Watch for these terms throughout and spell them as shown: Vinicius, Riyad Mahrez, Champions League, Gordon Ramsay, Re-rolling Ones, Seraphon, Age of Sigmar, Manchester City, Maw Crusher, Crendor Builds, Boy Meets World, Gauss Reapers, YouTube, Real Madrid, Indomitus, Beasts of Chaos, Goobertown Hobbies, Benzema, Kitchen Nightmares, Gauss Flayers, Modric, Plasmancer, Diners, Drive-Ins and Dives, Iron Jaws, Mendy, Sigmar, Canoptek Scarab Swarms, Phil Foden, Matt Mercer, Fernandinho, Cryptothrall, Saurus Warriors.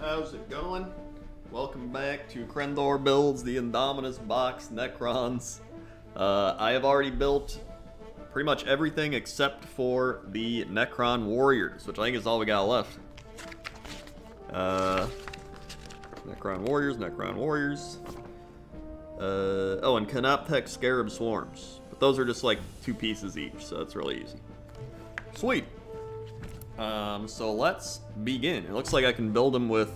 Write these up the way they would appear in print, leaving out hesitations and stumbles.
How's it going? Welcome back to Crendor Builds, the Indomitus box Necrons. I have already built pretty much everything except for the Necron Warriors, which I think is all we got left. Necron Warriors. Oh, and Canoptek Scarab Swarms. But those are just like 2 pieces each, so that's really easy. Sweet! So let's begin. It looks like I can build them with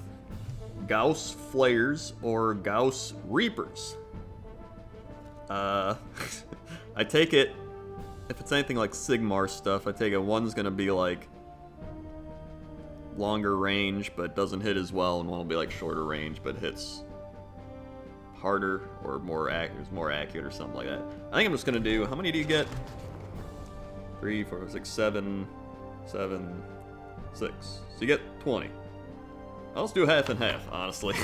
Gauss Flayers or Gauss Reapers. I take it, if it's anything like Sigmar stuff, I take it one's gonna be like longer range but doesn't hit as well, and one will be like shorter range but hits harder or more accurate or something like that. I think I'm just gonna do, how many do you get? 3, 4, 6, 7, 7, 6. So you get 20. I'll just do half and half, honestly.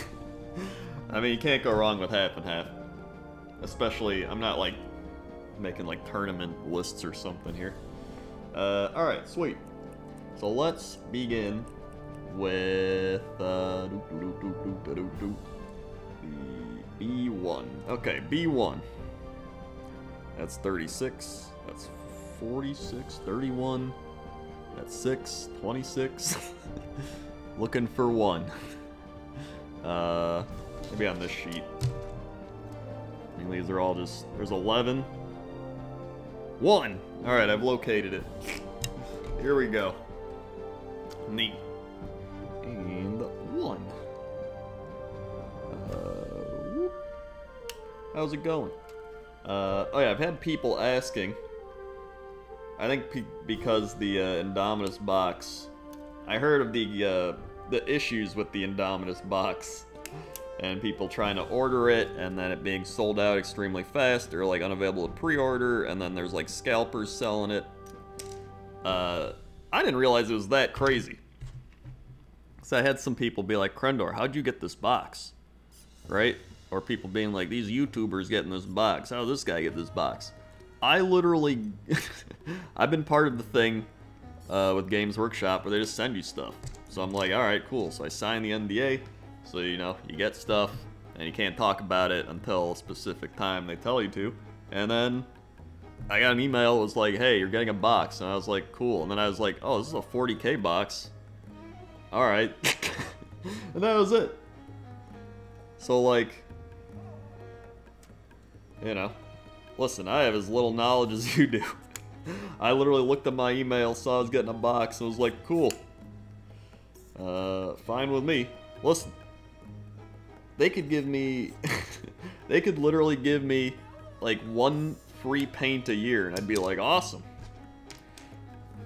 I mean, you can't go wrong with half and half. Especially, I'm not like making like tournament lists or something here. Alright, sweet. So let's begin with the B1. Okay, B1. That's 36. That's 46. 31. That's 6. 26. Looking for 1. Maybe on this sheet. I mean, these are all just, there's 11. 1! Alright, I've located it. Here we go. Neat. And 1. How's it going? Oh yeah, I've had people asking. I think because the Indomitus box, I heard of the issues with the Indomitus box, and people trying to order it, and then it being sold out extremely fast, or like unavailable to pre-order, and then there's like scalpers selling it. I didn't realize it was that crazy. So I had some people be like, Crendor, how'd you get this box? Right? Or people being like, these YouTubers getting this box, how did this guy get this box? I literally, I've been part of the thing with Games Workshop where they just send you stuff. So I'm like, alright, cool. So I signed the NDA. So, you know, you get stuff, and you can't talk about it until a specific time they tell you to. And then I got an email that was like, hey, you're getting a box. And I was like, cool. And then I was like, oh, this is a 40k box. Alright. And that was it. So, like, you know, listen, I have as little knowledge as you do. I literally looked at my email, saw I was getting a box, and was like, cool. Fine with me. Listen. They could give me, they could literally give me like 1 free paint a year, and I'd be like, awesome.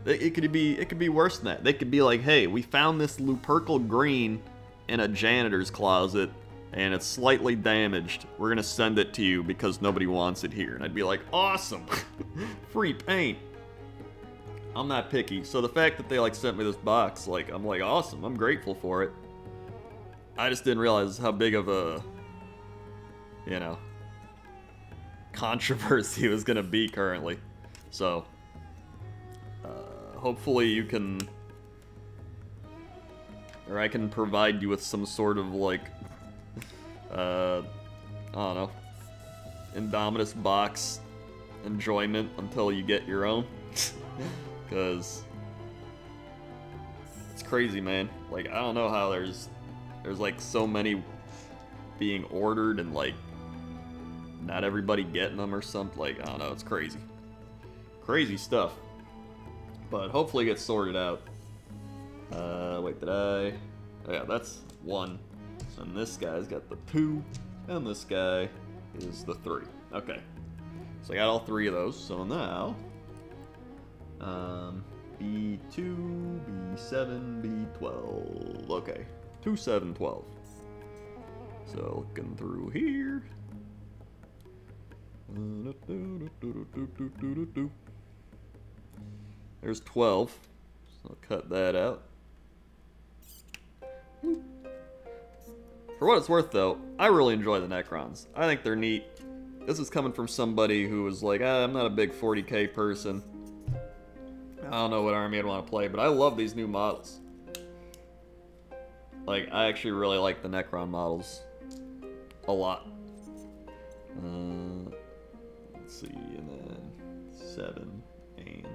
It could be worse than that. They could be like, hey, we found this Lupercal green in a janitor's closet, and it's slightly damaged. We're gonna send it to you because nobody wants it here. And I'd be like, awesome, free paint. I'm not picky. So the fact that they like sent me this box, like, I'm like, awesome. I'm grateful for it. I just didn't realize how big of a, you know, controversy it was going to be currently. So, hopefully you can, or I can provide you with some sort of, like, I don't know, Indomitus box enjoyment until you get your own. Because it's crazy, man. Like, I don't know how there's like so many being ordered and like not everybody getting them or something. Like, I don't know, it's crazy. Crazy stuff. But hopefully it gets sorted out. Wait, did I? Oh yeah, that's 1. And this guy's got the 2. And this guy is the 3. Okay. So I got all 3 of those. So now, B2, B7, B12. Okay. 2, 7, 12. So looking through here. There's 12. So I'll cut that out. For what it's worth though, I really enjoy the Necrons. I think they're neat. This is coming from somebody who was like, I'm not a big 40k person. I don't know what army I'd want to play, but I love these new models. Like, I actually really like the Necron models a lot. Let's see, and then 7 and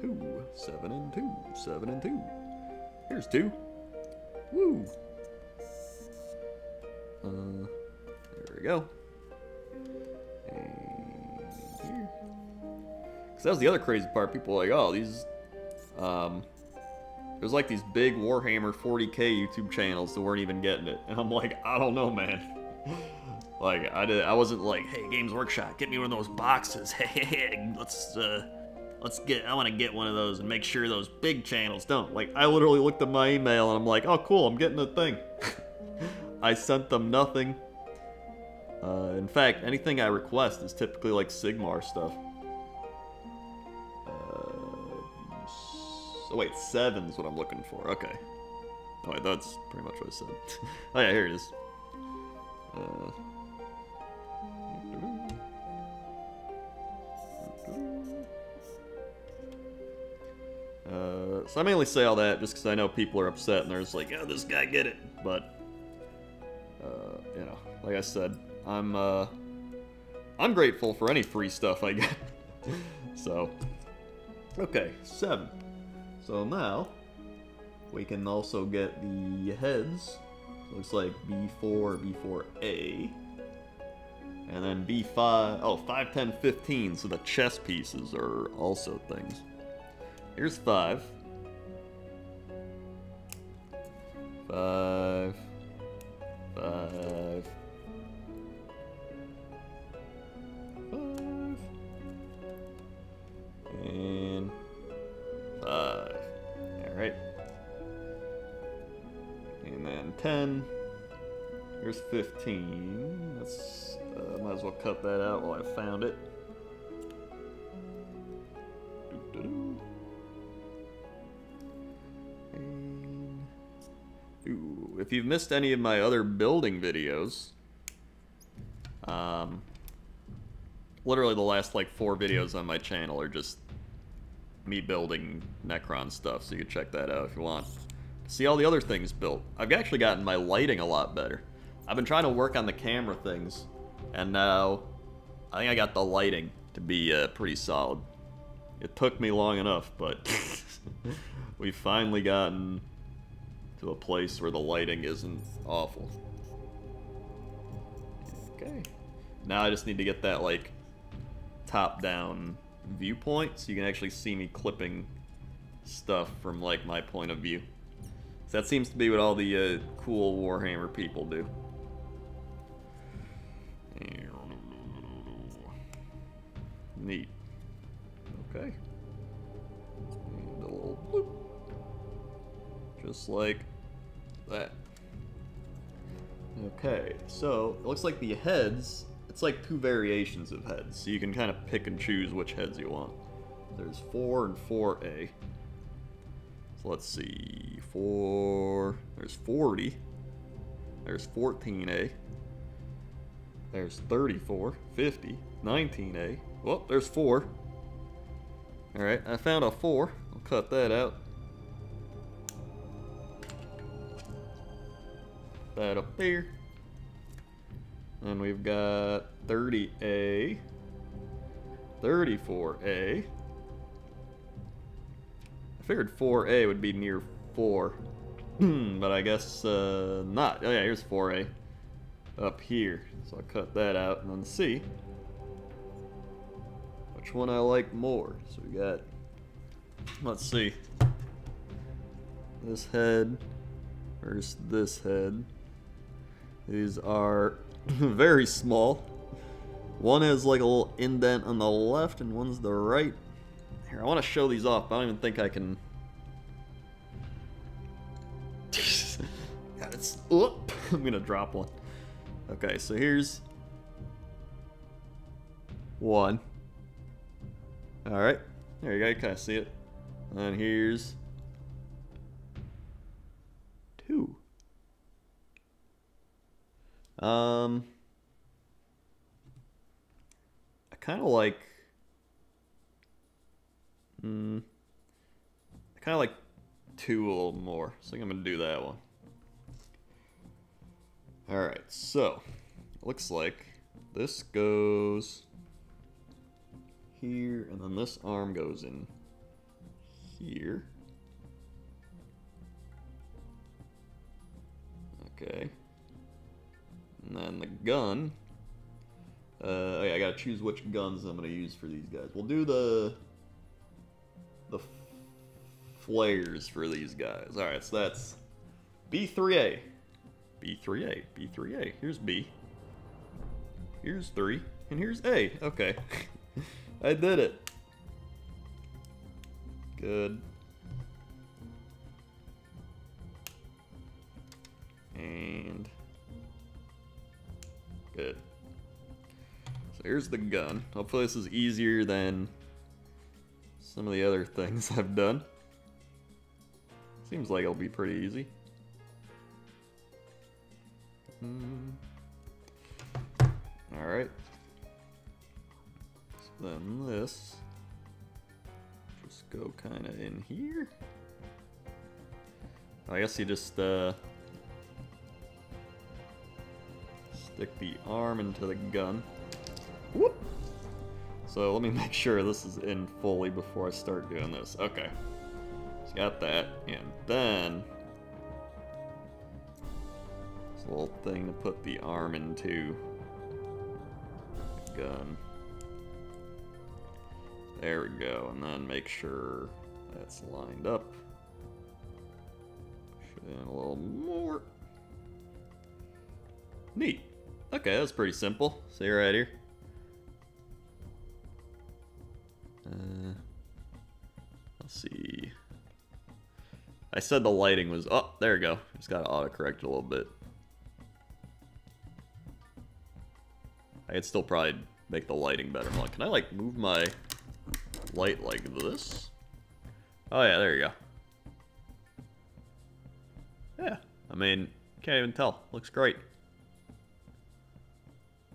2. 7 and 2. 7 and 2. Here's 2. Woo! There we go. And here. Because that was the other crazy part. People were like, oh, these... It was like these big Warhammer 40k YouTube channels that weren't even getting it. And I'm like, I don't know, man. Like, I wasn't like, hey, Games Workshop, get me one of those boxes. Hey, let's get, I want to get one of those and make sure those big channels don't. Like, I literally looked at my email and I'm like, oh, cool, I'm getting the thing. I sent them nothing. In fact, anything I request is typically like Sigmar stuff. Oh wait, 7 is what I'm looking for, okay. Oh wait, that's pretty much what I said. Oh yeah, here it is. So I mainly say all that just because I know people are upset and they're just like, oh, this guy get it. But, you know, like I said, I'm grateful for any free stuff I get. So, okay, 7. So now, we can also get the heads. So looks like B4, B4A. And then B5, oh, 5, 10, 15. So the chess pieces are also things. Here's 5. 5. 5. 5. And... 5. Alright. And then 10. Here's 15. That's, might as well cut that out while I found it. And, ooh, if you've missed any of my other building videos, literally the last like 4 videos on my channel are just me building Necron stuff, so you can check that out if you want. See all the other things built. I've actually gotten my lighting a lot better. I've been trying to work on the camera things, and now I think I got the lighting to be pretty solid. It took me long enough, but we've finally gotten to a place where the lighting isn't awful. Okay. Now I just need to get that, like, top-down viewpoint, so you can actually see me clipping stuff from like my point of view. So that seems to be what all the cool Warhammer people do. Neat. Okay. And a little bloop. Just like that. Okay, so it looks like the heads. It's like 2 variations of heads, so you can kind of pick and choose which heads you want. There's 4 and 4A. So let's see, 4, there's 40, there's 14A, there's 34, 50, 19A, well, there's 4. Alright, I found a 4, I'll cut that out. Put that up there. And we've got 30A, 34A. I figured 4A would be near 4, but I guess not. Oh yeah, here's 4A up here. So I'll cut that out and then see which one I like more. So we got, let's see, this head versus this head. These are very small. One has like a little indent on the left and one's the right. Here, I want to show these off, but I don't even think I can. God, it's... Oop. I'm gonna drop one. Okay, so here's one. Alright, there you go, you kind of see it. And here's 2. I kind of like, I kind of like 2 a little more, so I think I'm gonna do that one. Alright, so looks like this goes here, and then this arm goes in here. Okay. And then the gun. Okay, I gotta choose which guns I'm gonna use for these guys. We'll do the flares for these guys. Alright, so that's B3A. B3A, B3A. Here's B. Here's 3. And here's A. Okay. I did it. Good. And good. So here's the gun. Hopefully this is easier than some of the other things I've done. Seems like it'll be pretty easy. Alright. So then this. Just go kinda in here. I guess you just stick the arm into the gun. Whoop! So let me make sure this is in fully before I start doing this. Okay. So got that, and then this little thing to put the arm into the gun. There we go, and then make sure that's lined up. Should have a little more. Neat. Okay, that's pretty simple. See right here. Let's see. I said the lighting was up. Oh, there we go. Just gotta autocorrect a little bit. I could still probably make the lighting better. I'm like, can I like move my light like this? Oh yeah, there you go. Yeah, I mean, can't even tell. Looks great.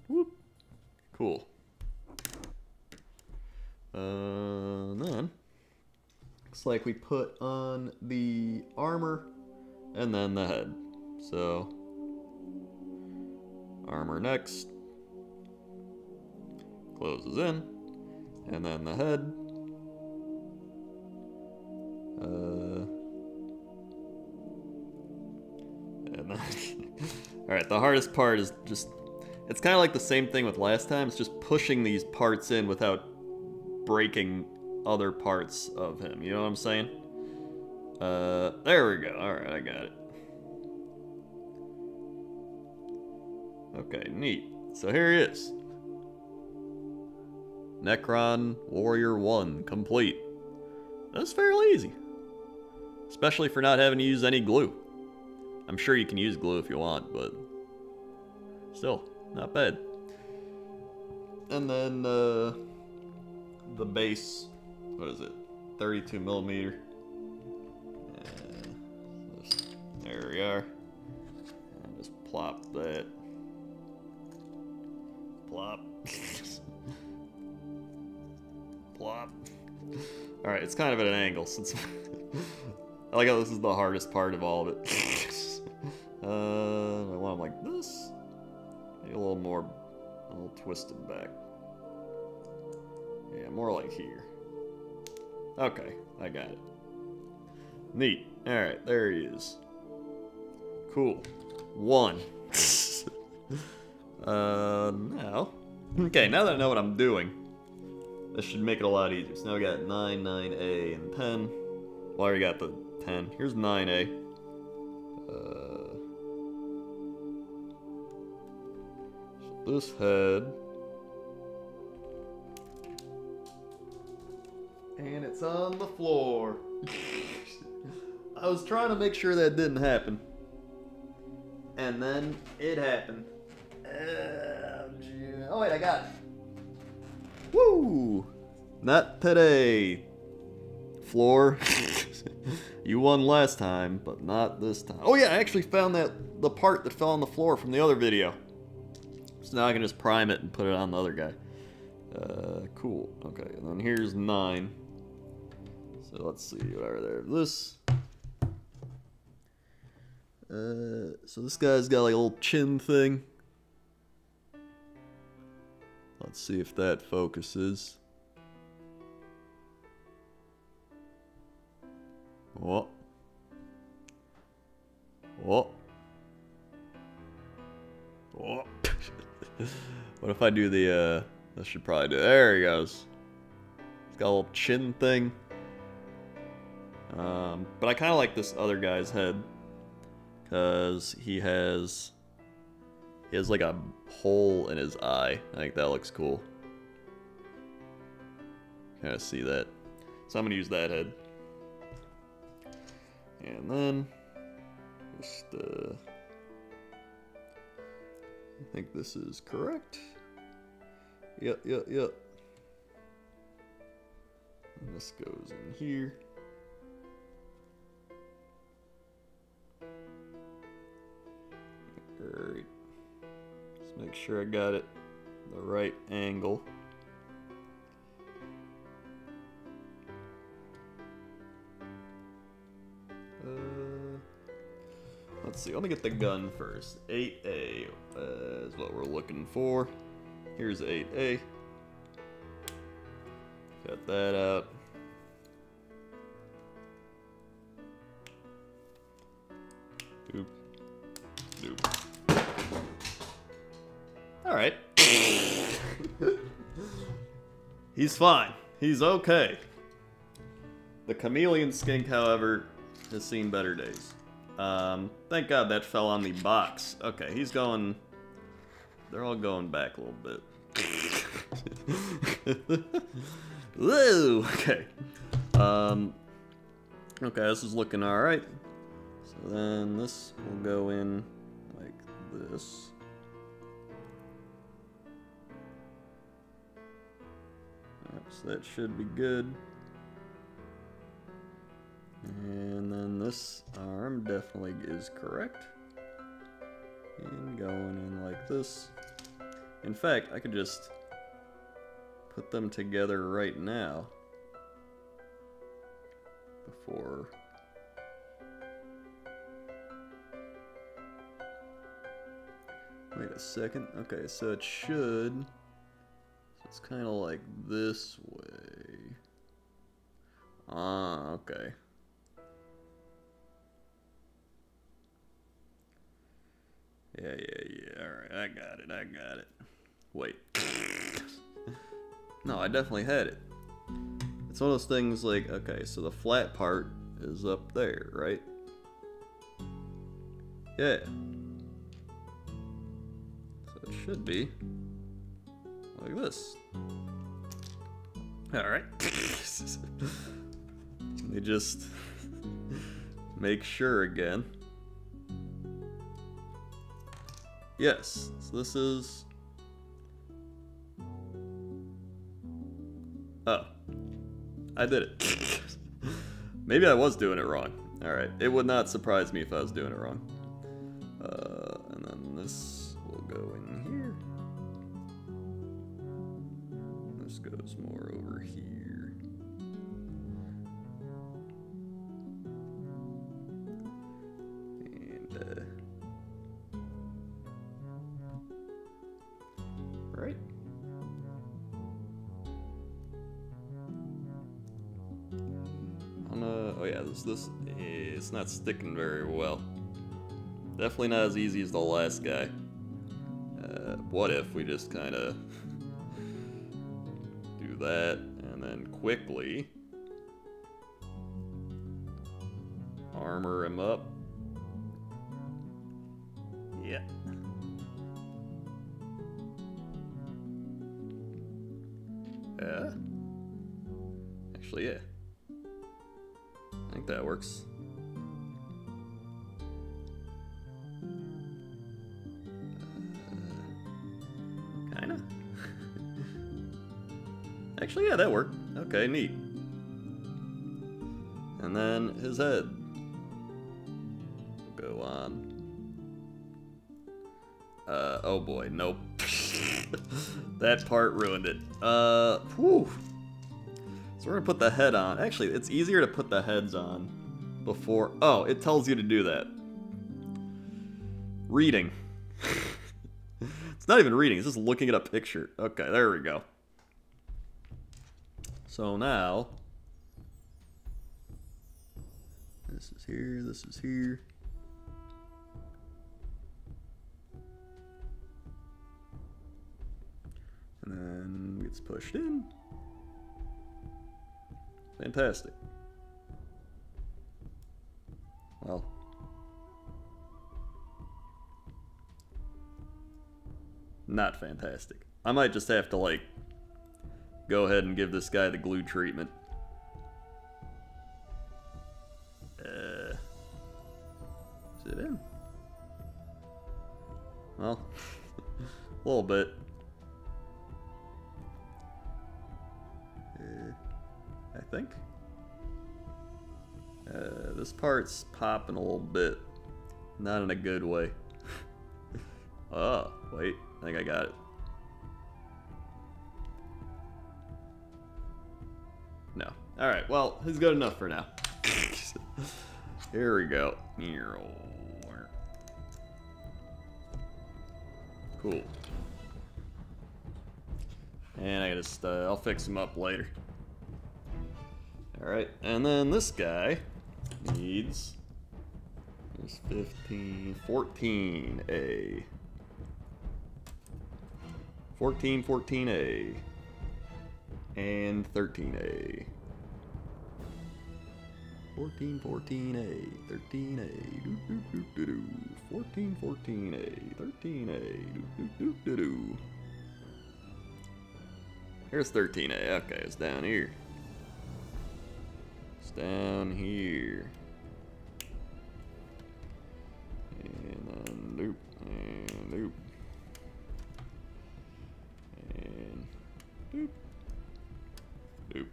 Whoop. Cool. Then looks like we put on the armor and then the head. So armor next, closes in, and then the head. And then all right, the hardest part is just, it's kind of like the same thing with last time. It's just pushing these parts in without breaking other parts of him. You know what I'm saying? There we go. All right, I got it. Okay, neat. So here he is. Necron Warrior 1 complete. That's fairly easy. Especially for not having to use any glue. I'm sure you can use glue if you want, but still, not bad. And then, the base, what is it, 32mm. There we are. And just plop that. Plop. Plop. Alright, it's kind of at an angle, so it's I like how this is the hardest part of all of it. I want them like this. Maybe a little more, a little twisted back. Yeah, more like here. Okay, I got it. Neat. Alright, there he is. Cool. 1. Now. Okay, now that I know what I'm doing, this should make it a lot easier. So now we got 9, 9A, and 10. Well, I already got the 10. Here's 9A. So this head. And it's on the floor. I was trying to make sure that didn't happen. And then it happened. Oh wait, I got it. Woo! Not today. Floor. You won last time, but not this time. Oh yeah, I actually found that the part that fell on the floor from the other video. So now I can just prime it and put it on the other guy. Cool. Okay, and then here's 9. So let's see, whatever there. This. So this guy's got like a little chin thing. Let's see if that focuses. Oh. Oh. Oh. What if I do the, I should probably do, there he goes. He's got a little chin thing. But I kind of like this other guy's head. Because he has like a hole in his eye. I think that looks cool. Kind of see that. So I'm going to use that head. And then, just, I think this is correct. Yep, yep, yep. And this goes in here. Great. Just make sure I got it the right angle. Let's see, let me get the gun first. 8A is what we're looking for. Here's 8A. Cut that out. Doop. Doop. Alright. He's fine. He's okay. The chameleon skink, however, has seen better days. Thank God that fell on the box. Okay, he's going... They're all going back a little bit. Whoa! Okay. Okay, this is looking alright. So then this will go in like this. Alright, so that should be good. And then this arm definitely is correct. And going in like this. In fact, I could just put them together right now. Before. Wait a second. Okay, so it should. So it's kind of like this way. Ah, okay. Yeah, yeah, yeah, alright, I got it, I got it. Wait. No, I definitely had it. It's one of those things like, okay, so the flat part is up there, right? Yeah. So it should be like this. Alright. Let me just make sure again. Yes, so this is... Oh. I did it. Maybe I was doing it wrong. Alright, it would not surprise me if I was doing it wrong. And then this will go in here. This goes more over here. And, right. Oh yeah, this it's not sticking very well. Definitely not as easy as the last guy. What if we just kind of do that and then quickly armor him up? Yeah. Actually, yeah. I think that works. Kinda. Actually, yeah, that worked. Okay, neat. And then his head. Go on. Oh boy, nope. That part ruined it. Whew. So we're gonna put the head on. Actually, it's easier to put the heads on before... Oh, it tells you to do that. Reading. It's not even reading, it's just looking at a picture. Okay, there we go. So now... this is here, this is here. And then gets pushed in. Fantastic. Well. Not fantastic. I might just have to, like, go ahead and give this guy the glue treatment. Is it in? Well, a little bit. I think. This part's popping a little bit. Not in a good way. Oh, wait. I think I got it. No. Alright, well, it's good enough for now. Here we go. Cool. And I gotta just, I'll fix him up later. Alright, and then this guy needs... there's 15... 14A. 14, 14A. And 13A. 14, 14A. 13A. Doo, doo, doo, doo, doo. 14, 14A. 13A. Doo, doo, doo, doo, doo. Here's 13A. Okay, it's down here. It's down here. And then loop. And loop. And loop. Loop.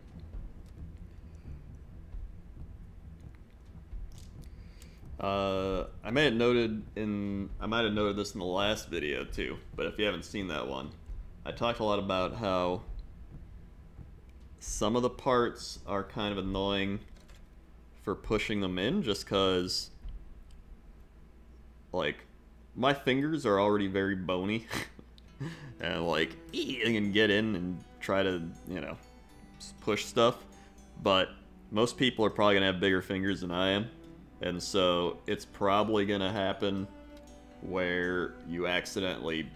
I may have noted in... I might have noted this in the last video too, but if you haven't seen that one, I talked a lot about how some of the parts are kind of annoying for pushing them in just because, like, my fingers are already very bony and, like, I can get in and try to, you know, push stuff, but most people are probably going to have bigger fingers than I am, and so it's probably going to happen where you accidentally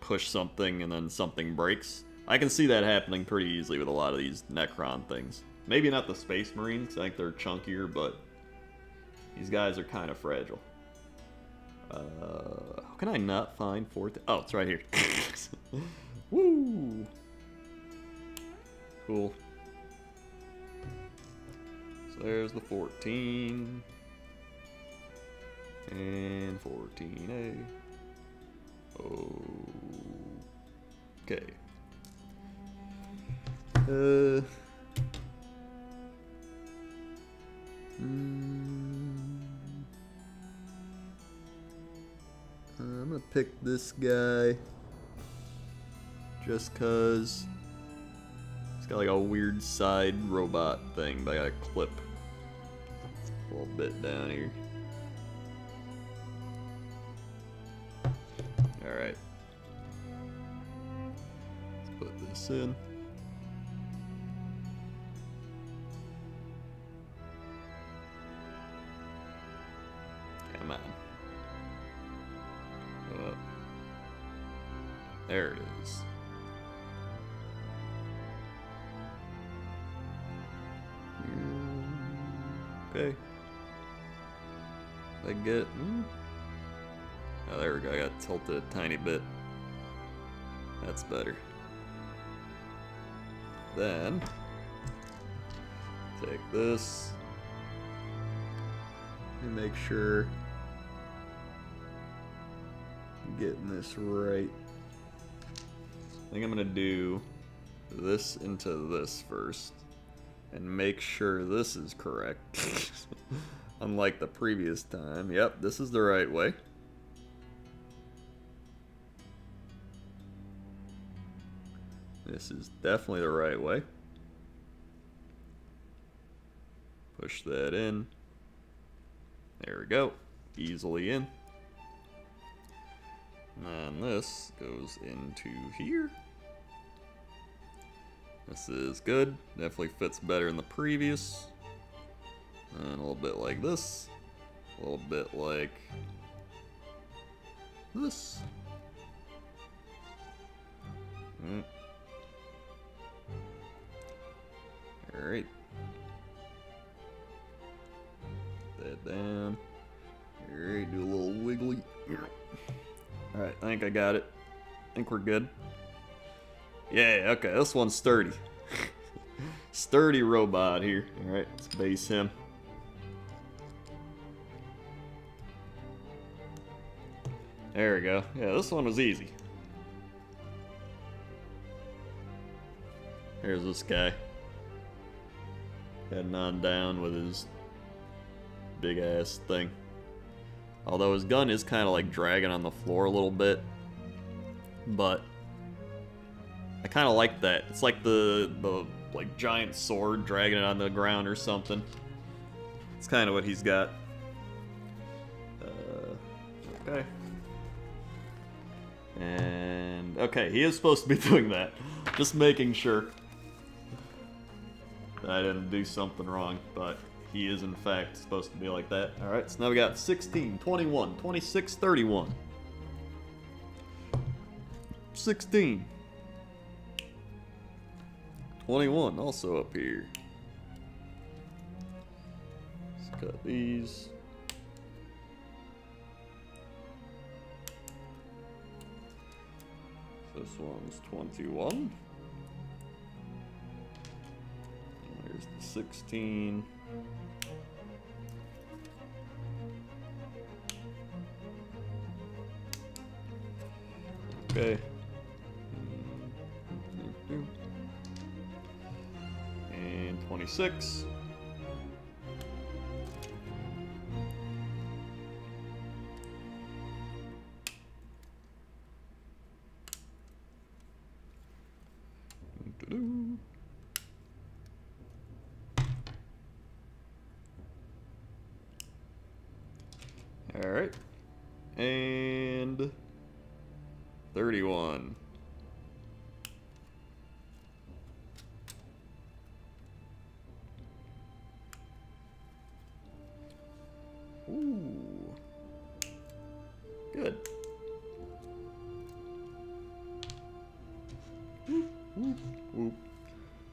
push something and then something breaks. I can see that happening pretty easily with a lot of these Necron things. Maybe not the Space Marines, I think they're chunkier, but these guys are kind of fragile. How can I not find 4th? Oh, it's right here. Woo! Cool. So there's the 14. And 14A. Okay. I'm gonna pick this guy just cause he's got like a weird side robot thing, but I gotta clip a little bit down here. Alright. Let's put this in. There it is. Okay. I get it. Oh, there we go. I got tilted a tiny bit. That's better. Then, take this and make sure I'm getting this right. I think I'm gonna do this into this first and make sure this is correct. Unlike the previous time. Yep, this is the right way. This is definitely the right way. Push that in. There we go. Easily in. And this goes into here. This is good. Definitely fits better in the previous. And a little bit like this. A little bit like this. Alright. Put that down. Alright, do a little wiggly. Alright, I think I got it. I think we're good. Yeah, okay, this one's sturdy. Sturdy robot here. Alright, let's base him. There we go. Yeah, this one was easy. Here's this guy. Heading on down with his big ass thing. Although his gun is kind of like dragging on the floor a little bit. But I kind of like that. It's like the like giant sword dragging it on the ground or something. It's kind of what he's got. Okay. And okay, he is supposed to be doing that. Just making sure that I didn't do something wrong, but he is in fact supposed to be like that. Alright, so now we got 16, 21, 26, 31. 16. 21 also up here. Let's cut these. This one's 21. There's the 16. Okay. And 26. Alright, and 31. Ooh, good.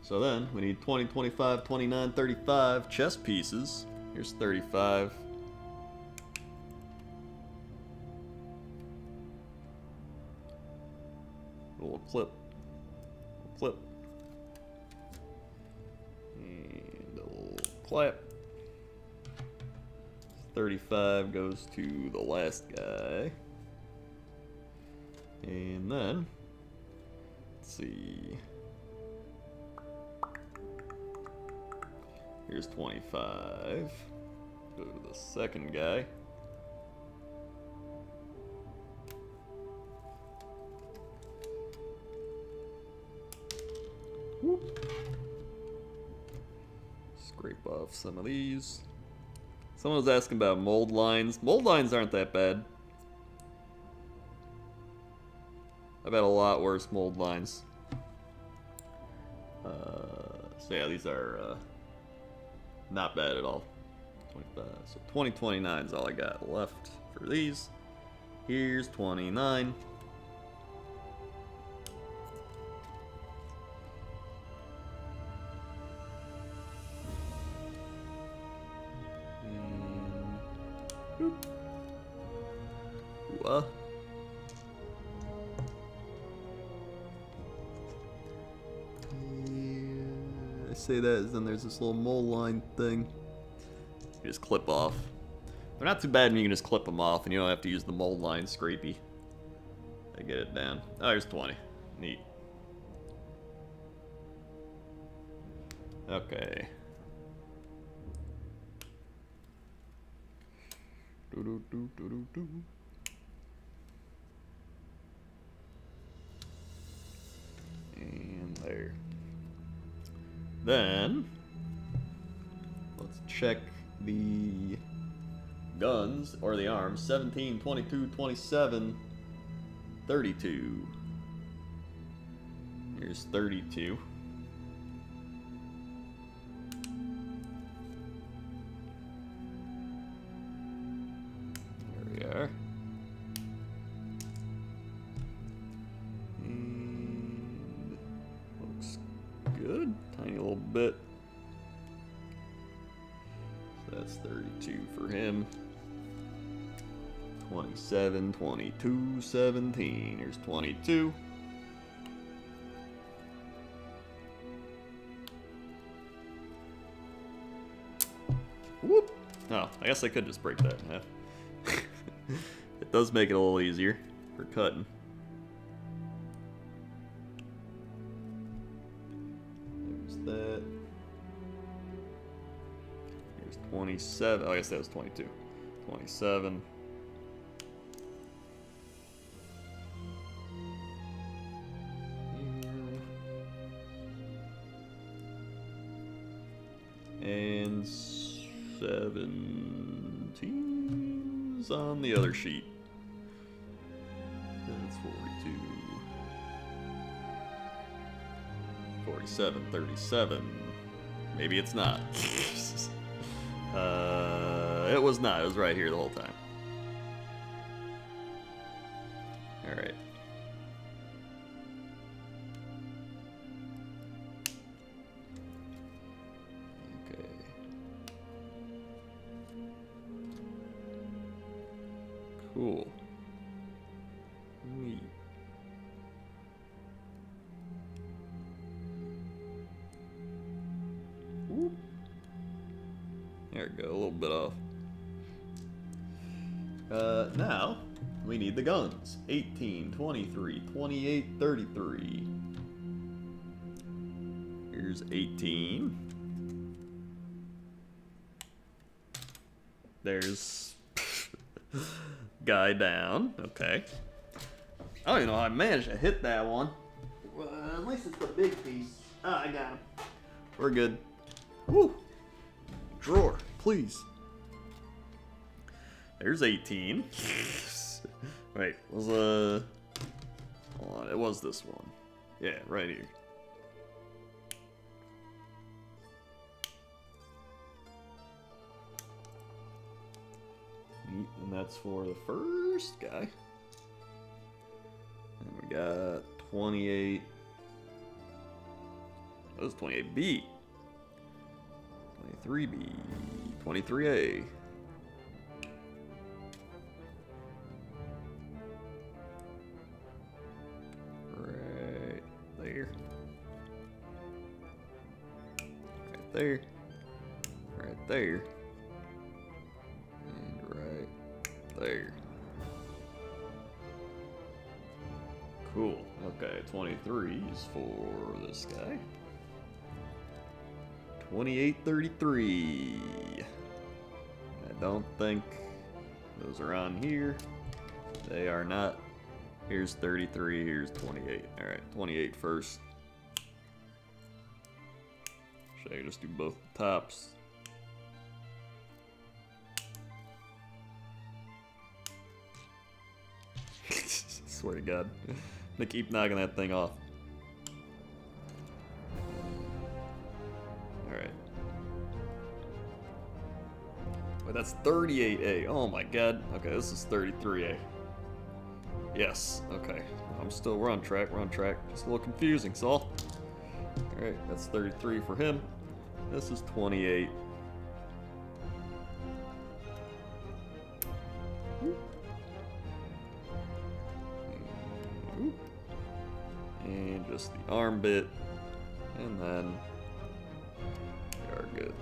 So then, we need 20, 25, 29, 35 chess pieces. Here's 35. Flip, flip, and a little clap. 35 goes to the last guy. And then, let's see. Here's 25. Go to the second guy. Scrape off some of these. Someone was asking about mold lines. Mold lines aren't that bad. I've had a lot worse mold lines. So yeah, these are not bad at all. 25. So 29 is all I got left for these. Here's 29. I say that as then there's this little mold line thing. You just clip off. They're not too bad when you can just clip them off and you don't have to use the mold line scrapey. I get it down. Oh, here's 20. Neat. Okay. Do-do-do-do-do-do. And there. Then, let's check the guns, or the arms. 17, 22, 27, 32. Here's 32. There we are. And looks good. Tiny little bit. So that's 32 for him. 27, 22, 17. Here's 22. Whoop! Oh, I guess I could just break that in half. It does make it a little easier for cutting. There's that. Here's 27. Oh, I guess that was 22. 27. And 17's on the other sheet. That's 42. 47, 37. Maybe it's not. It was not. It was right here the whole time. Alright. Cool. Neat. Whoop. There we go, a little bit off. Now, we need the guns. 18, 23, 28, 33. Here's 18. There's... guy down. Okay. I don't even know how I managed to hit that one. Well, at least it's the big piece. Oh, I got him. We're good. Woo! Drawer, please. There's 18. Wait, was hold on, it was this one. Yeah, right here. And that's for the first guy. And we got 28. That was 28B. 23B. 23A. Right there. Right there. Right there. There. Cool. Okay, 23 is for this guy. 28, 33. I don't think those are on here. They are not. Here's 33. Here's 28. All right, 28 first. Should I just do both the tops? Swear to God. They keep knocking that thing off. Alright. Wait, that's 38A. Oh my God. Okay, this is 33A. Yes. Okay. We're on track. We're on track. Just a little confusing, that's all. Alright, that's 33 for him. This is 28. And just the arm bit, and then we are good.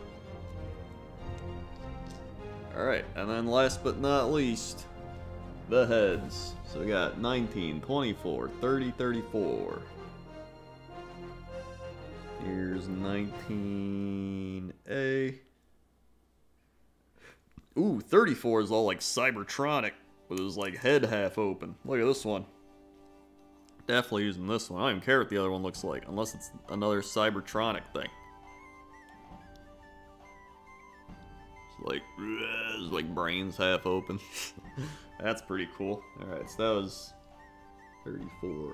All right, and then last but not least, the heads. So we got 19, 24, 30, 34. Here's 19A. Ooh, 34 is all like Cybertronic with his like head half open. Look at this one. Definitely using this one. I don't even care what the other one looks like, unless it's another Cybertronic thing. It's like brains half open. That's pretty cool. All right, so that was 34A,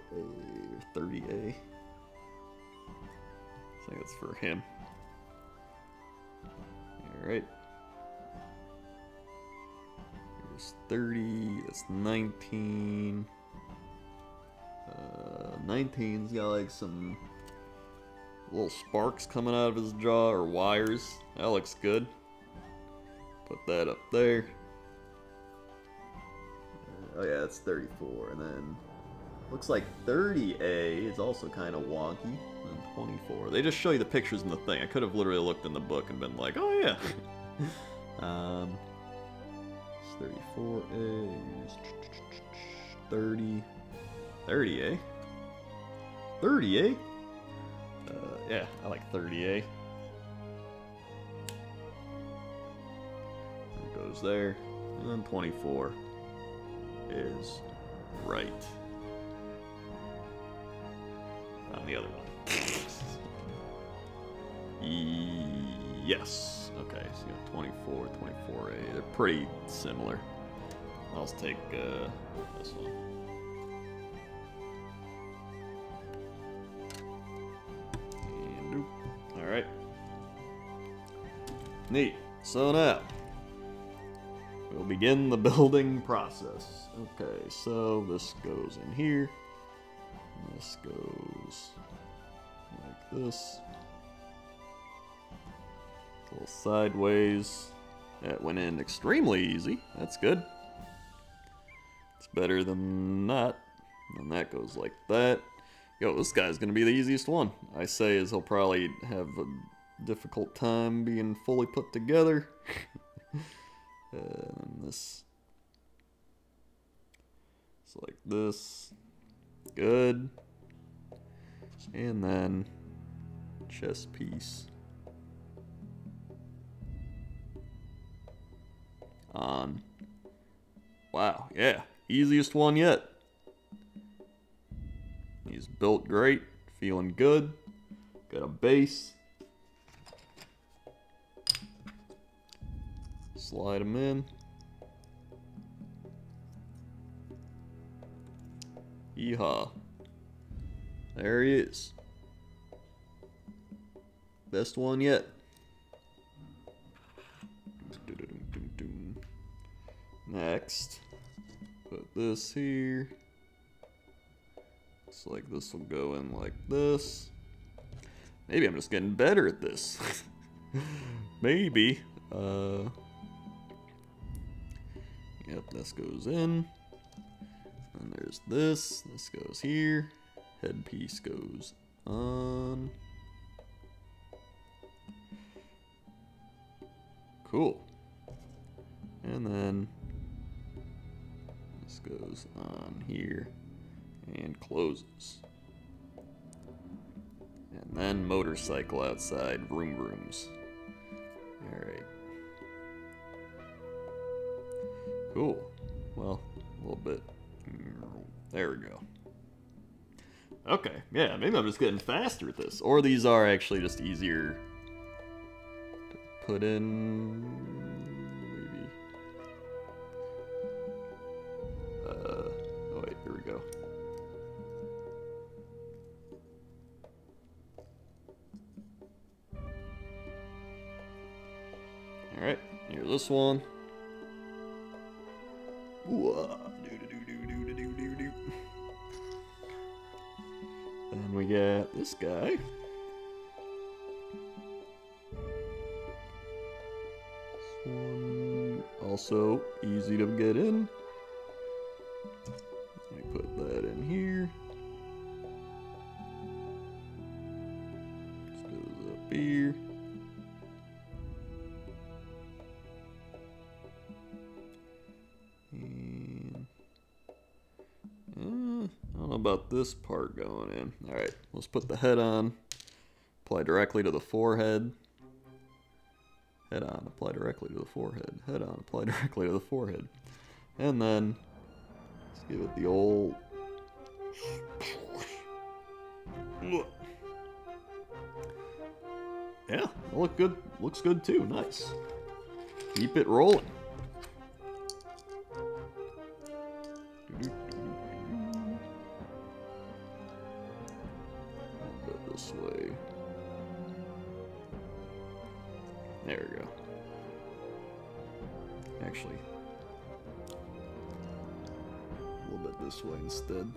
30A. I think that's for him. Alright. There's 30, that's 19. 19's got like some little sparks coming out of his jaw, or wires. That looks good. Put that up there. Oh yeah, that's 34, and then looks like 30A is also kind of wonky, and 24. They just show you the pictures in the thing. I could have literally looked in the book and been like, oh yeah. It's 34A, 30, 30A, 30A. Yeah, I like 30A. It goes there, and then 24 is right on the other one. Yes. Okay, so you have 24, 24A. They're pretty similar. I'll just take this one. And all right. Neat. So now we'll begin the building process. Okay, so this goes in here. This goes like this. A little sideways. That went in extremely easy. That's good. It's better than not. And that goes like that. Yo, this guy's gonna be the easiest one. I say is he'll probably have a difficult time being fully put together. And this. It's like this. Good. And then chess piece on. Wow, yeah, easiest one yet. He's built great, feeling good. Got a base. Slide him in. Yeehaw. There he is. Best one yet. Next. Put this here. Looks like this will go in like this. Maybe I'm just getting better at this. Maybe. Yep, this goes in. And there's this. This goes here. Headpiece goes on. Cool. And then this goes on here and closes. And then motorcycle outside, vroom vrooms. Alright. Cool. Well, a little bit. There we go. Okay, yeah, maybe I'm just getting faster at this. Or these are actually just easier to put in. Maybe. Oh wait, here we go. Alright, here's this one. Then we got this guy. This one also easy to get in. Let me put that in here. This goes up here. About this part going in. Alright, let's put the head on. Apply directly to the forehead. Head on, apply directly to the forehead. Head on, apply directly to the forehead. And then, let's give it the old... Yeah, look good. Looks good too. Nice. Keep it rolling. obviously. There we go. Actually, a little bit this way instead.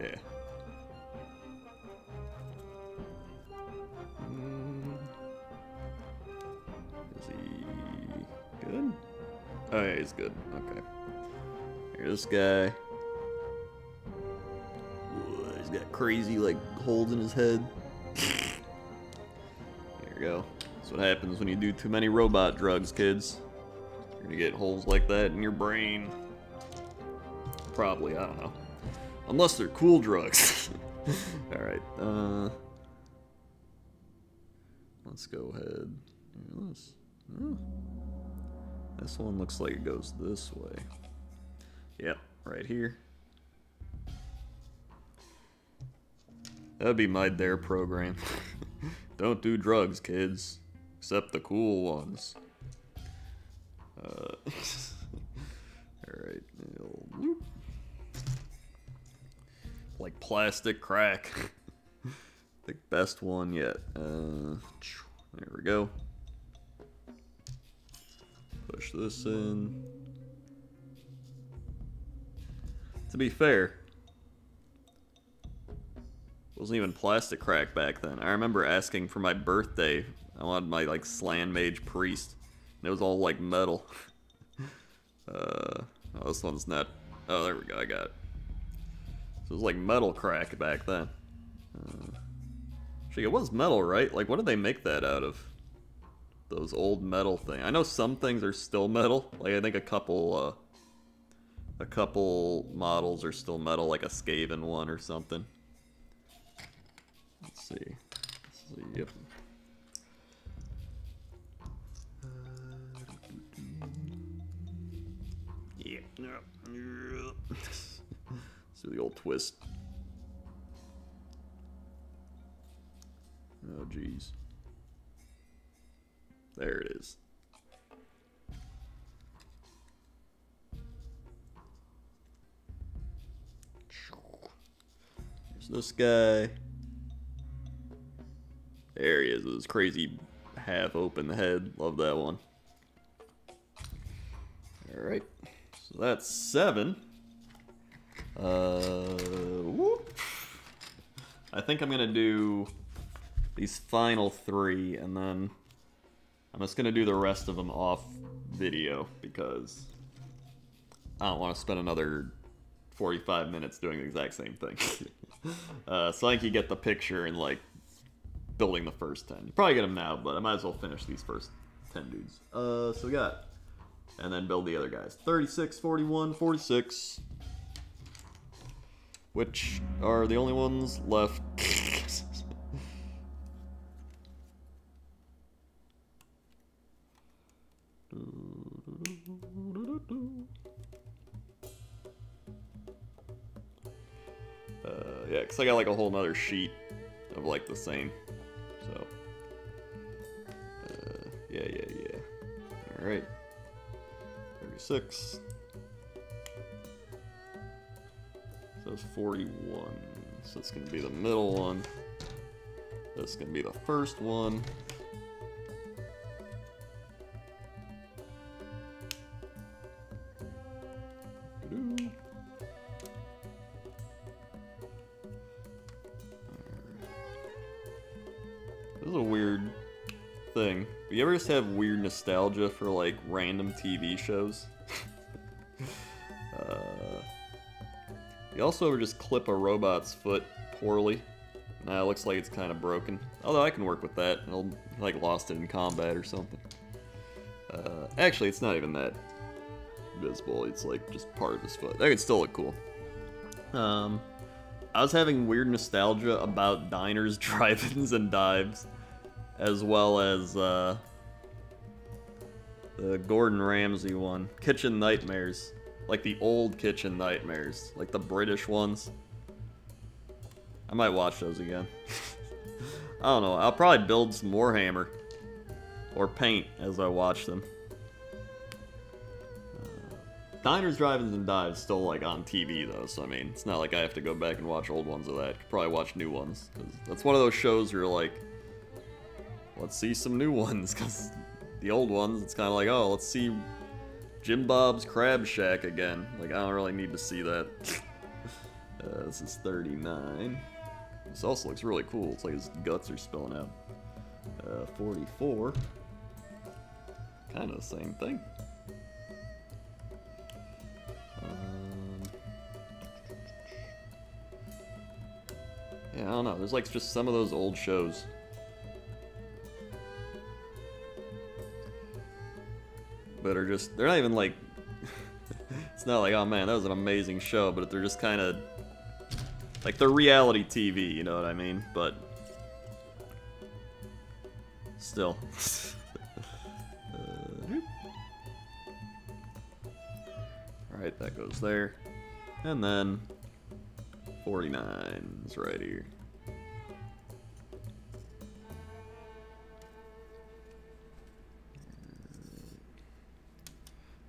Yeah. Is he good? Oh yeah, he's good. Okay. Here's this guy. Ooh, he's got crazy like holes in his head. There you go. That's what happens when you do too many robot drugs, kids. You're gonna get holes like that in your brain. Probably, I don't know. Unless they're cool drugs. Alright, let's go ahead. This one looks like it goes this way. Yeah, right here. That'd be my DARE program. Don't do drugs, kids. Except the cool ones. Alright, like plastic crack. The best one yet. There we go. Push this in. To be fair, it wasn't even plastic crack back then. I remember asking for my birthday. I wanted my like Slan Mage Priest, and it was all like metal. Oh, this one's not. Oh, there we go. I got it. So it was like metal crack back then. Actually, it was metal, right? Like, what did they make that out of? Those old metal things. I know some things are still metal. Like, I think a couple models are still metal, like a Skaven one or something. Let's see. Yep. Yeah. Let's do the old twist. Oh, geez. There it is. This guy. There he is with his crazy half open head. Love that one. Alright. So that's 7. Whoop. I think I'm gonna do these final 3 and then I'm just gonna do the rest of them off video because I don't want to spend another 45 minutes doing the exact same thing. So I think you get the picture in like building the first 10. You probably get them now, but I might as well finish these first 10 dudes. So we got, and then build the other guys. 36, 41, 46, which are the only ones left. Yeah, because I got like a whole nother sheet of like the same. So, yeah. Alright. 36. So it's 41. So it's going to be the middle one. That's going to be the first one. You ever just have weird nostalgia for like random TV shows? You also ever just clip a robot's foot poorly? Nah, it looks like it's kind of broken. Although I can work with that. I'll like lost it in combat or something. Actually, it's not even that visible. It's like just part of his foot. That could still look cool. I was having weird nostalgia about Diners, Drive-Ins and Dives, as well as the Gordon Ramsay one. Kitchen Nightmares. Like the old Kitchen Nightmares. Like the British ones. I might watch those again. I don't know. I'll probably build some Warhammer. Or paint as I watch them. Diners, Drive-Ins and Dives still like on TV though, so I mean, it's not like I have to go back and watch old ones of that. Could probably watch new ones, because that's one of those shows where you're like, let's see some new ones, because the old ones, it's kind of like, oh, let's see Jim Bob's Crab Shack again. Like, I don't really need to see that. This is 39. This also looks really cool. It's like his guts are spilling out. 44. Kind of the same thing. Yeah, I don't know. There's like just some of those old shows. That are just, they're not even like, it's not like, oh man, that was an amazing show, but they're just kind of, like, they're reality TV, you know what I mean? But, still. Alright, that goes there. And then, 49 is right here.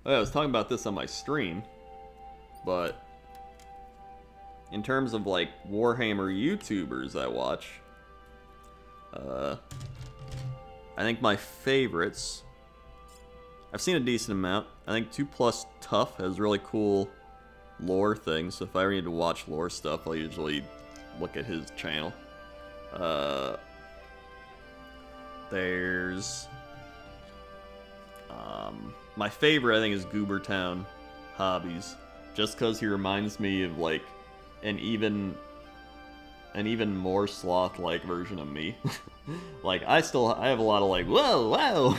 I was talking about this on my stream, but in terms of like Warhammer YouTubers I watch, I think my favorites, I've seen a decent amount. I think 2+ Tough has really cool lore things, so if I ever need to watch lore stuff, I'll usually look at his channel. There's... my favorite, I think, is Goobertown Hobbies, just because he reminds me of, like, an even more sloth-like version of me. Like, I have a lot of, like, whoa, wow,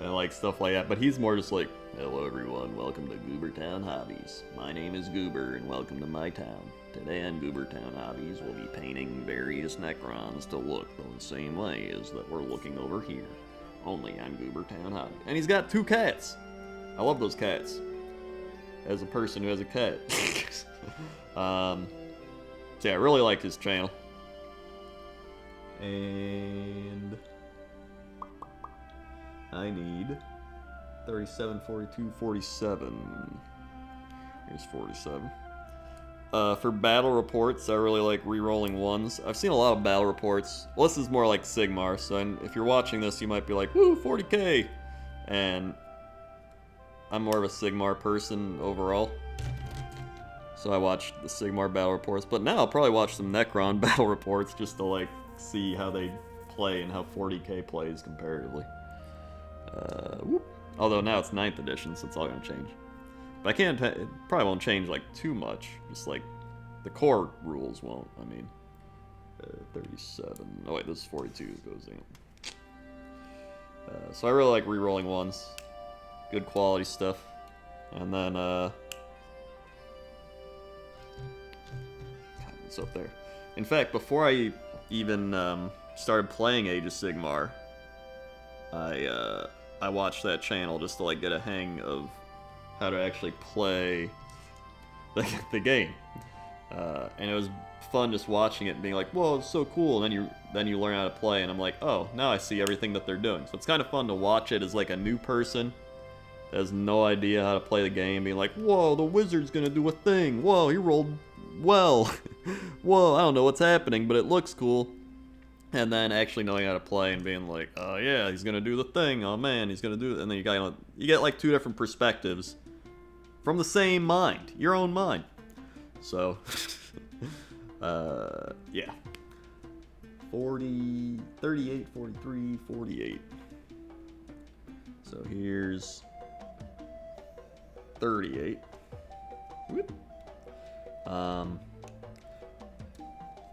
and, like, stuff like that, but he's more just like, hello, everyone, welcome to Goobertown Hobbies. My name is Goober, and welcome to my town. Today on Goobertown Hobbies, we'll be painting various Necrons to look the same way as that we're looking over here. Only on Goobertown Hobby. And he's got 2 cats. I love those cats. As a person who has a cat. So yeah, I really like his channel. And I need 37, 42, 47. Here's 47. For battle reports, I really like Re-rolling Ones. I've seen a lot of battle reports. Well, this is more like Sigmar, so if you're watching this, you might be like, woo, 40k! And I'm more of a Sigmar person overall. So I watch the Sigmar battle reports, but now I'll probably watch some Necron battle reports just to, like, see how they play and how 40k plays comparatively. Whoop. Although now it's 9th edition, so it's all gonna change. But I can't, it probably won't change, like, too much. Just, like, the core rules won't, I mean. 37. Oh, wait, this is 42. Goes in. So I really like Re-rolling Ones. Good quality stuff. And then, God, it's up there. In fact, before I even started playing Age of Sigmar, I watched that channel just to, like, get a hang of how to actually play the game, and it was fun just watching it and being like, "Whoa, it's so cool!" And then you learn how to play, and I'm like, "Oh, now I see everything that they're doing." So it's kind of fun to watch it as like a new person that has no idea how to play the game, being like, "Whoa, the wizard's gonna do a thing! Whoa, he rolled well! Whoa, I don't know what's happening, but it looks cool." And then actually knowing how to play and being like, "Oh yeah, he's gonna do the thing! Oh man, he's gonna do it!" And then you get like 2 different perspectives. From the same mind, your own mind. So, yeah. 40, 38, 43, 48. So here's 38. Whoop. And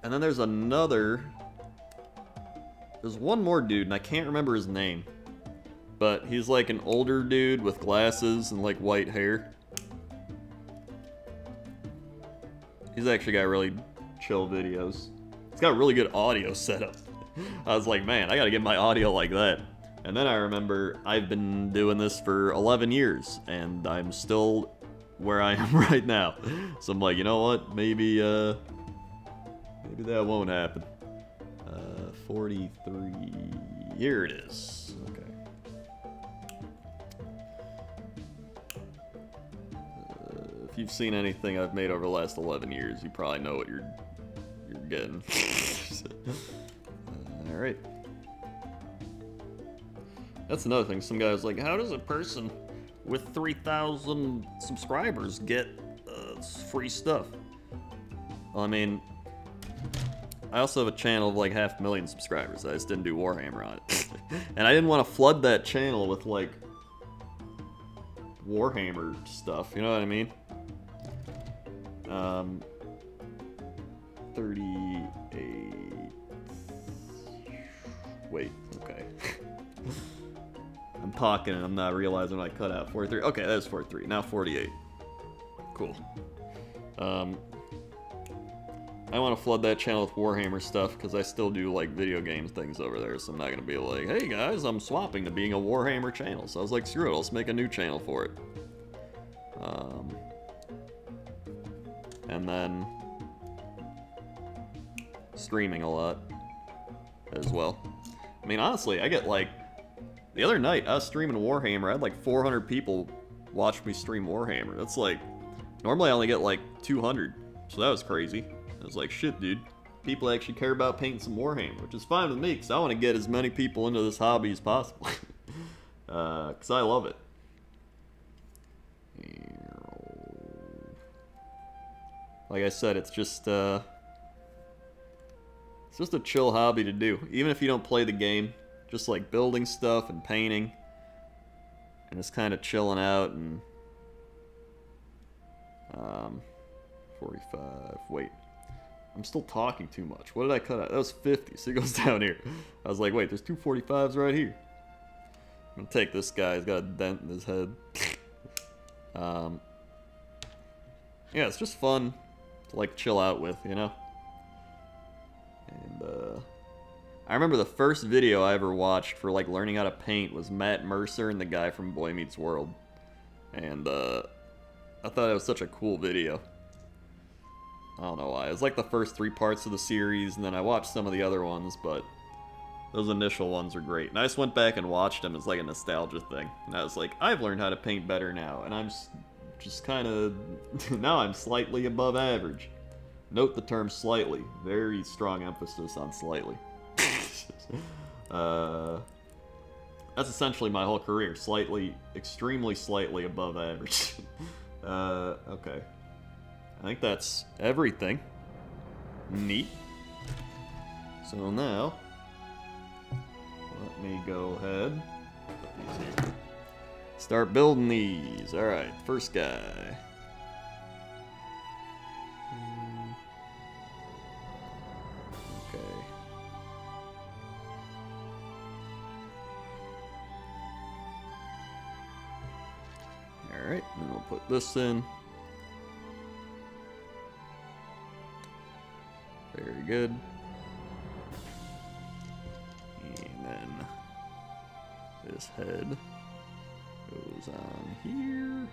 then there's another, there's one more dude and I can't remember his name, but he's like an older dude with glasses and like white hair. He's actually got really chill videos. He's got a really good audio setup. I was like, man, I gotta get my audio like that. And then I remember I've been doing this for 11 years and I'm still where I am right now. So I'm like, you know what? Maybe, maybe that won't happen. 43, here it is. Okay. If you've seen anything I've made over the last 11 years, you probably know what you're getting. Alright. That's another thing. Some guy's like, how does a person with 3,000 subscribers get free stuff? Well, I mean, I also have a channel of like 500,000 subscribers. I just didn't do Warhammer on it. And I didn't want to flood that channel with like Warhammer stuff, you know what I mean? 38... Wait, okay. I'm talking and I'm not realizing I cut out 43. Okay, that is 43. Now 48. Cool. I want to flood that channel with Warhammer stuff because I still do like video game things over there, so I'm not going to be like, hey guys, I'm swapping to being a Warhammer channel. So I was like, screw it, let's make a new channel for it. And then streaming a lot as well. I mean, honestly, I get like, the other night I was streaming Warhammer, I had like 400 people watch me stream Warhammer. That's like, normally I only get like 200, so that was crazy. I was like, shit, dude, people actually care about painting some Warhammer, which is fine with me, because I want to get as many people into this hobby as possible. Because I love it. Like I said, it's just a chill hobby to do. Even if you don't play the game, just like building stuff and painting, and just kind of chilling out and... 45, wait. I'm still talking too much. What did I cut out? That was 50, so it goes down here. I was like, wait, there's two 45s right here. I'm gonna take this guy. He's got a dent in his head. Yeah, it's just fun to, like, chill out with, you know? And, I remember the first video I ever watched for, like, learning how to paint was Matt Mercer and the guy from Boy Meets World. And, I thought it was such a cool video. I don't know why. It was like the first 3 parts of the series, and then I watched some of the other ones, but those initial ones were great. And I just went back and watched them as like a nostalgia thing. And I was like, I've learned how to paint better now, and I'm just kind of... now I'm slightly above average. Note the term slightly. Very strong emphasis on slightly. That's essentially my whole career. Slightly, extremely slightly above average. Okay. I think that's everything. Neat. So now, let me go ahead. Start building these. Alright, first guy. Okay. Alright, then we'll put this in. Very good. And then this head goes on here.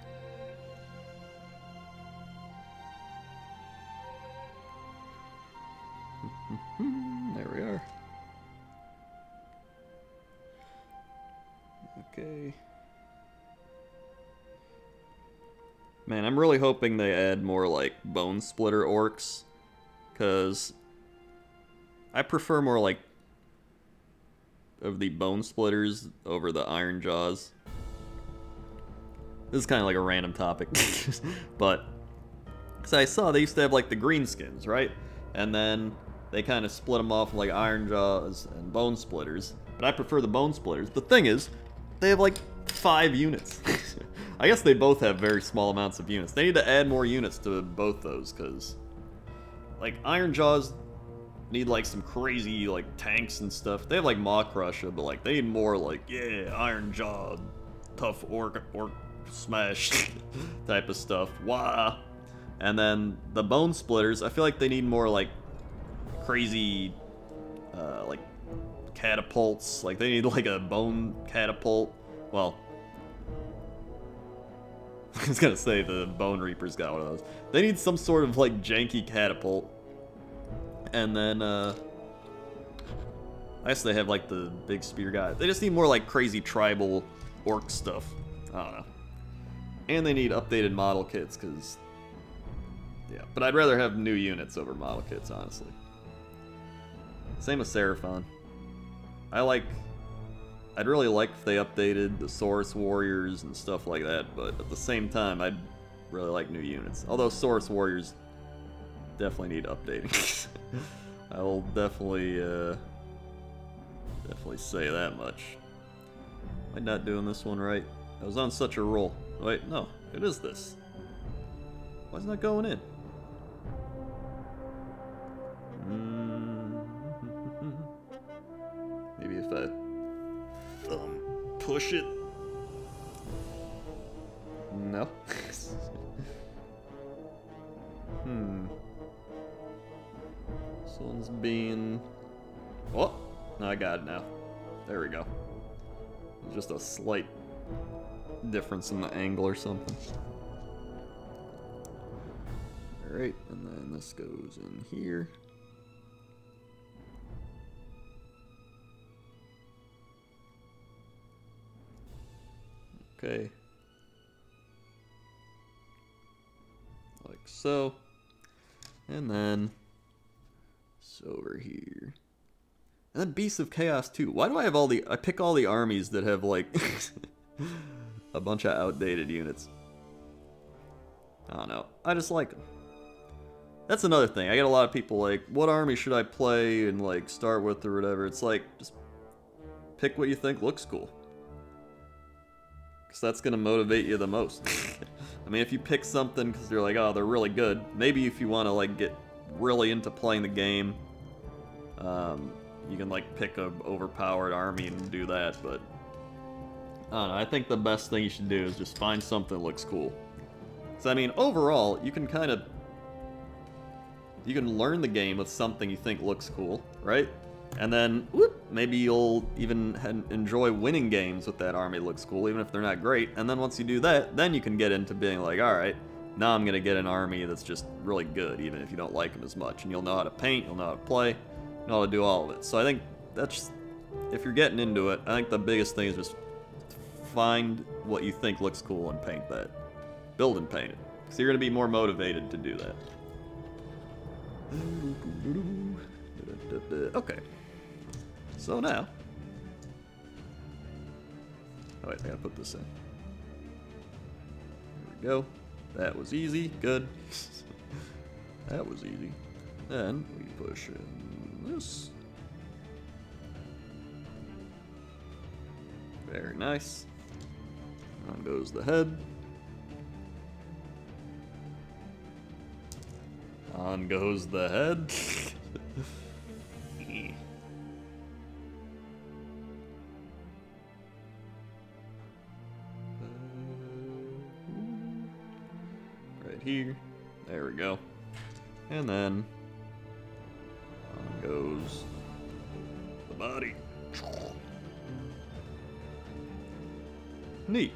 There we are. Okay. Man, I'm really hoping they add more like Bone Splitter orcs. Because I prefer more like of the Bone Splitters over the Iron Jaws. This is kind of like a random topic, but because I saw they used to have like the green skins, right? And then they kind of split them off like Iron Jaws and Bone Splitters, but I prefer the Bone Splitters. The thing is, they have like 5 units. I guess they both have very small amounts of units. They need to add more units to both those because... like, Iron Jaws need, like, some crazy, like, tanks and stuff. They have, like, Maw Crusher, but, like, they need more, like, yeah, Iron Jaw, tough orc smash type of stuff. Wah! And then the Bone Splitters, I feel like they need more, like, crazy, like, catapults. Like, they need, like, a bone catapult. Well... I was gonna say the Bone Reapers got one of those. They need some sort of like janky catapult. And then I guess they have like the big spear guy. They just need more like crazy tribal orc stuff. I don't know. And they need updated model kits because Yeah, but I'd rather have new units over model kits, honestly. Same with Seraphon. I'd really like if they updated the Saurus Warriors and stuff like that, but at the same time, I'd really like new units. Although Saurus Warriors definitely need updating. I will definitely say that much. Am I not doing this one right? I was on such a roll. Wait, no, it is this. Why is it not going in? Maybe if I push it. No. This one's being... Oh! I got it now. There we go. Just a slight difference in the angle or something. Alright, and then this goes in here. Okay. Like so. And then it's over here. And then Beasts of Chaos too. Why do I have all the... I pick all the armies that have like a bunch of outdated units. I don't know. I just like them. That's another thing. I get a lot of people like, what army should I play and like start with or whatever. It's like, just pick what you think looks cool. Because that's going to motivate you the most. I mean, if you pick something because you're like, oh, they're really good. Maybe if you want to like get really into playing the game, you can like pick a overpowered army and do that, but I don't know, I think the best thing you should do is just find something that looks cool. Because I mean, overall, you can kind of, you can learn the game with something you think looks cool, right? And then, whoop, maybe you'll even enjoy winning games with that army that looks cool, even if they're not great. And then once you do that, then you can get into being like, alright, now I'm gonna get an army that's just really good, even if you don't like them as much. And you'll know how to paint, you'll know how to play, and all to do all of it. So I think that's, if you're getting into it, I think the biggest thing is just find what you think looks cool and paint that. Build and paint it. So you're going to be more motivated to do that. Okay. So now... Oh wait, I gotta put this in. There we go. That was easy. Good. That was easy. Then we push in. This. Very nice. On goes the head. On goes the head. Right here. There we go. And then goes the body. Neat.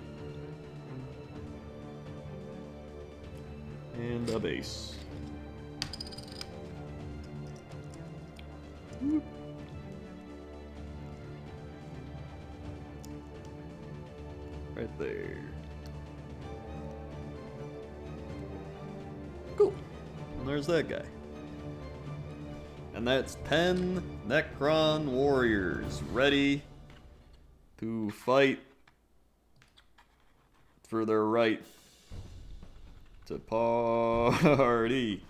And a base. Whoop. Right there. Cool. And there's that guy. And that's 10 Necron Warriors ready to fight for their right to party.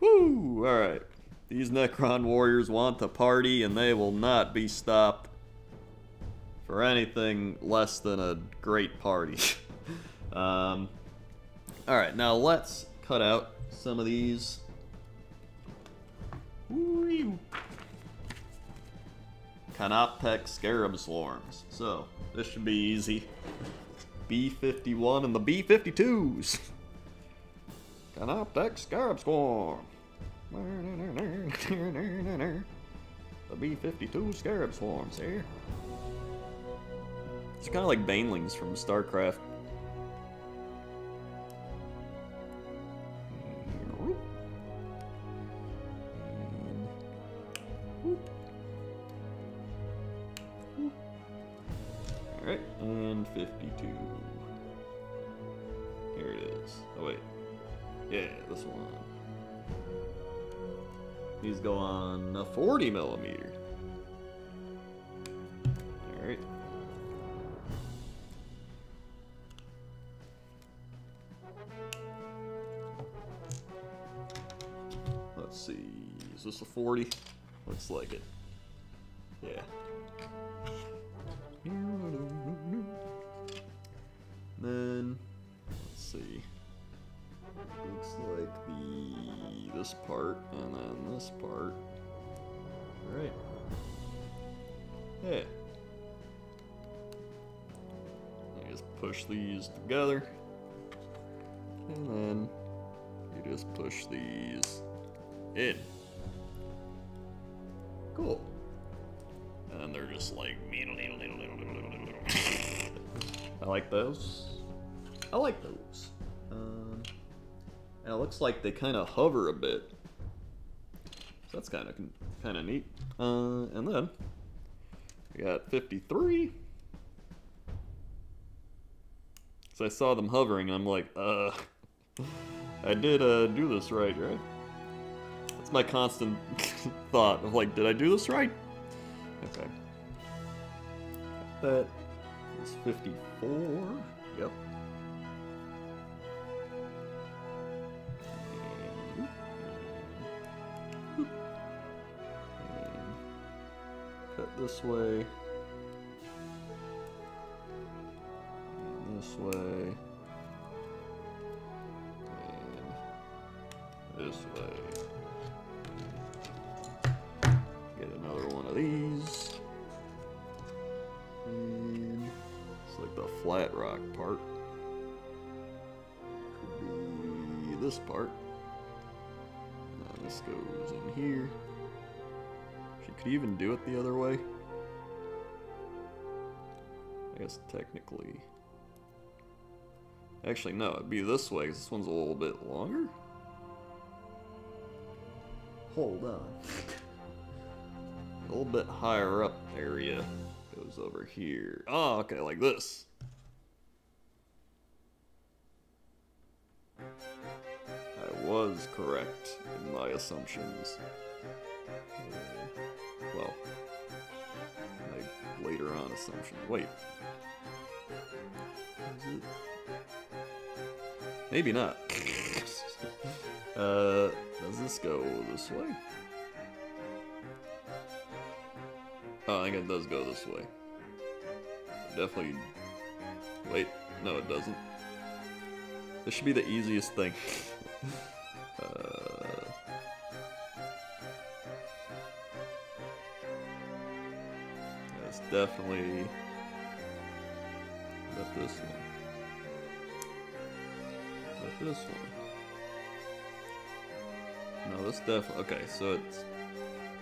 Woo! Alright. These Necron Warriors want to party and they will not be stopped for anything less than a great party. Alright, now let's cut out some of these. Canoptek Scarab Swarms. So, this should be easy. B-51 and the B-52s. Canoptek Scarab Swarm. The B-52 Scarab Swarms here. It's kind of like Banelings from Starcraft. Alright, and 52. Here it is. Oh wait. Yeah, this one. These go on a 40 millimeter. All right. Let's see. Is this a 40? Looks like it. Yeah. Then let's see. Looks like this part and then this part. All right. Yeah. You just push these together, and then you just push these in. Cool. And then they're just like. I like those. I like those. And it looks like they kind of hover a bit. So that's kind of neat. And then we got 53. So I saw them hovering, and I'm like, I did do this right, right? That's my constant thought of like, did I do this right? Okay. Got that. It's 54. Yep. And cut this way. And this way. And this way. Get another one of these. And it's like the flat rock part. Could be this part. Now this goes in here. She could even do it the other way. I guess technically. Actually, no, it'd be this way, because this one's a little bit longer. Hold on. A little bit higher up area. Goes over here. Oh, okay, like this. I was correct in my assumptions. Well, my later on assumption. Wait. Is it? Maybe not. Does this go this way? Oh, I think it does go this way. Definitely. Wait, no, it doesn't. This should be the easiest thing. That's definitely. Not this one. Not this one. No, this definitely. Okay, so it's.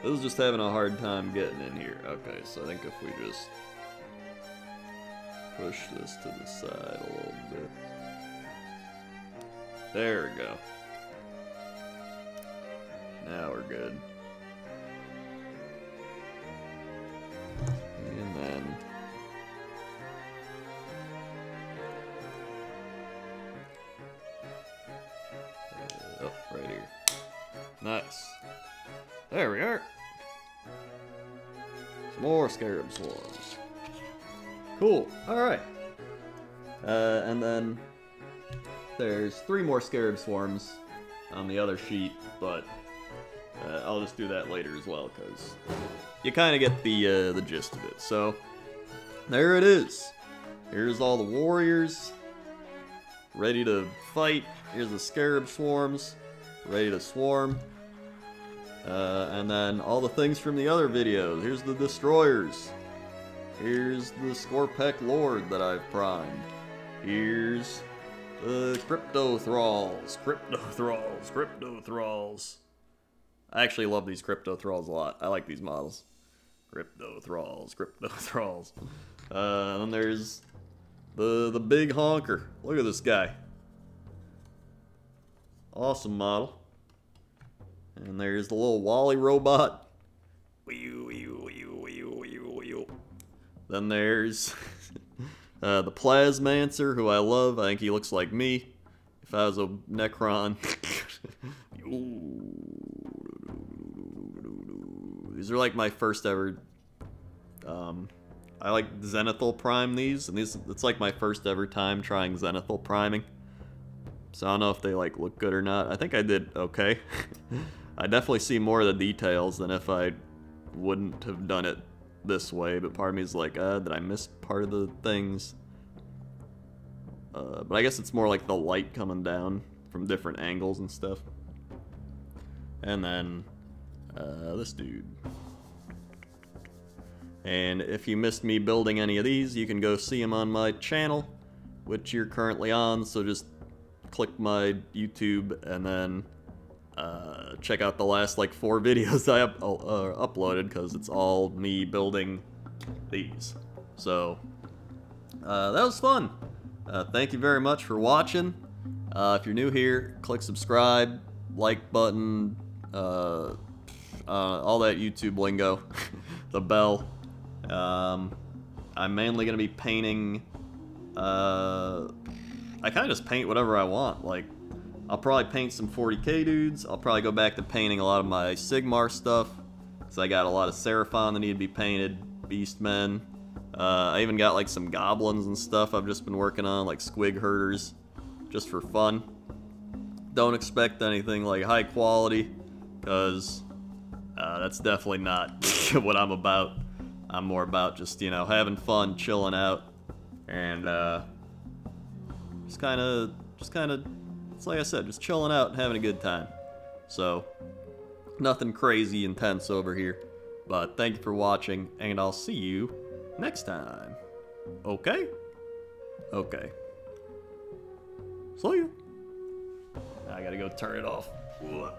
This is just having a hard time getting in here. Okay, so I think if we just push this to the side a little bit. There we go. Now we're good. And then. Oh, right here. Nice. There we are. Some more Scarab Swarms. Cool. Alright. And then there's 3 more Scarab Swarms on the other sheet, but I'll just do that later as well, because you kind of get the gist of it. So, there it is. Here's all the warriors ready to fight. Here's the Scarab Swarms ready to swarm. And then all the things from the other videos. Here's the Destroyers. Here's the Skorpekh Lord that I've primed. Here's the Cryptothralls. Cryptothralls. Cryptothralls. I actually love these Cryptothralls a lot. I like these models. Cryptothralls. Cryptothralls. And then there's the big honker. Look at this guy. Awesome model. And there's the little Wally robot. Then there's the Plasmancer, who I love. I think he looks like me if I was a Necron. These are like my first ever. I like zenithal prime these, and these, it's like my first ever time trying zenithal priming. So I don't know if they like look good or not. I think I did okay. I definitely see more of the details than if I wouldn't have done it this way, but part of me is like, did I miss part of the things? But I guess it's more like the light coming down from different angles and stuff. And then this dude. And if you missed me building any of these, you can go see them on my channel, which you're currently on, so just click my YouTube and then check out the last like 4 videos I uploaded, because it's all me building these. So that was fun. Thank you very much for watching. If you're new here, click subscribe, like button, all that YouTube lingo, the bell. I'm mainly gonna be painting. I kind of just paint whatever I want. Like, I'll probably paint some 40k dudes. I'll probably go back to painting a lot of my Sigmar stuff, because I got a lot of Seraphon that need to be painted, Beastmen. I even got like some goblins and stuff I've just been working on, like squig herders, just for fun. Don't expect anything like high quality, because that's definitely not what I'm about. I'm more about just, you know, having fun, chilling out, and just kind of, it's like I said, just chilling out and having a good time. So nothing crazy intense over here, but thank you for watching, and I'll see you next time. Okay? Okay. See you. I gotta go turn it off. Ugh.